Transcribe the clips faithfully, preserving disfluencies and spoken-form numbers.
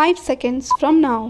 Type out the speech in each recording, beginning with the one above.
five seconds from now.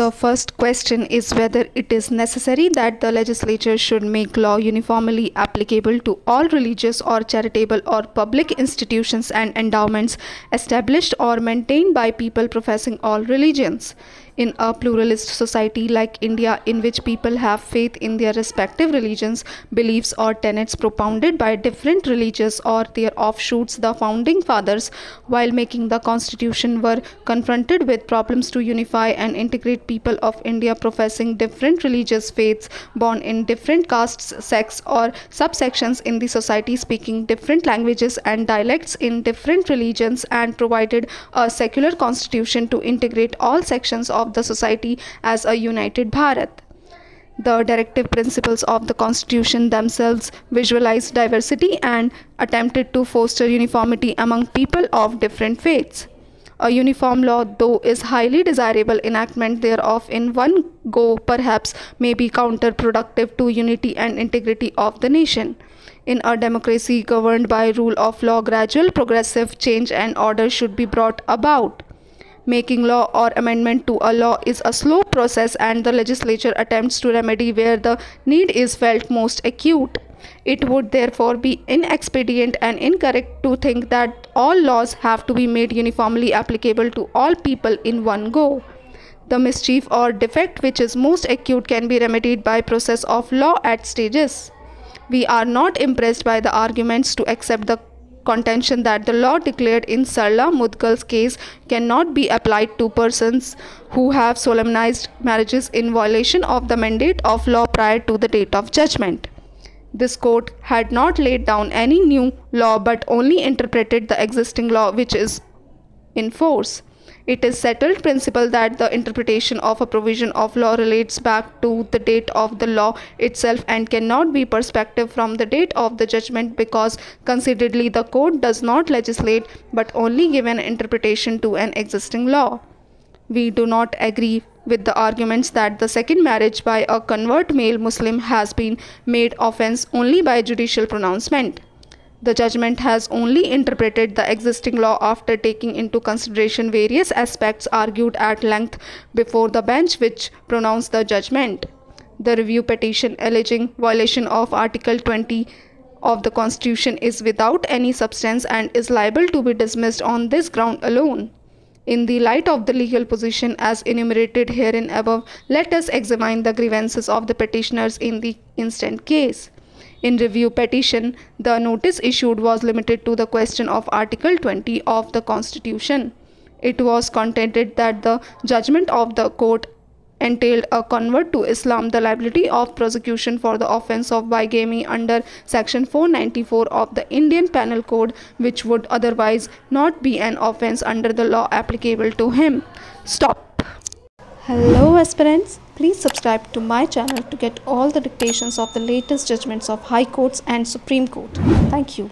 The first question is whether it is necessary that the legislature should make law uniformly applicable to all religious or charitable or public institutions and endowments established or maintained by people professing all religions. In a pluralist society like India, in which people have faith in their respective religions, beliefs or tenets propounded by different religions or their offshoots, the founding fathers, while making the constitution, were confronted with problems to unify and integrate people of India professing different religious faiths, born in different castes, sects or subsections in the society, speaking different languages and dialects in different religions, and provided a secular constitution to integrate all sections of of the society as a united Bharat. The directive principles of the Constitution themselves visualized diversity and attempted to foster uniformity among people of different faiths. A uniform law, though, is highly desirable. Enactment thereof in one go perhaps may be counterproductive to unity and integrity of the nation. In a democracy governed by rule of law, gradual progressive change and order should be brought about. Making law or amendment to a law is a slow process, and the legislature attempts to remedy where the need is felt most acute. It would therefore be inexpedient and incorrect to think that all laws have to be made uniformly applicable to all people in one go. The mischief or defect which is most acute can be remedied by process of law at stages. We are not impressed by the arguments to accept the contention that the law declared in Sarla Mudgal's case cannot be applied to persons who have solemnized marriages in violation of the mandate of law prior to the date of judgment. This court had not laid down any new law but only interpreted the existing law which is in force. It is a settled principle that the interpretation of a provision of law relates back to the date of the law itself and cannot be prospective from the date of the judgment, because consideredly the court does not legislate but only give an interpretation to an existing law. We do not agree with the arguments that the second marriage by a convert male Muslim has been made offense only by judicial pronouncement. The judgment has only interpreted the existing law after taking into consideration various aspects argued at length before the bench which pronounced the judgment. The review petition alleging violation of Article twenty of the Constitution is without any substance and is liable to be dismissed on this ground alone. In the light of the legal position as enumerated herein above, let us examine the grievances of the petitioners in the instant case. In review petition, the notice issued was limited to the question of Article twenty of the Constitution. It was contended that the judgment of the court entailed a convert to Islam, the liability of prosecution for the offence of bigamy under Section four ninety-four of the Indian Penal Code, which would otherwise not be an offence under the law applicable to him. Stop. Hello aspirants. Please subscribe to my channel to get all the dictations of the latest judgments of High Courts and Supreme Court. Thank you.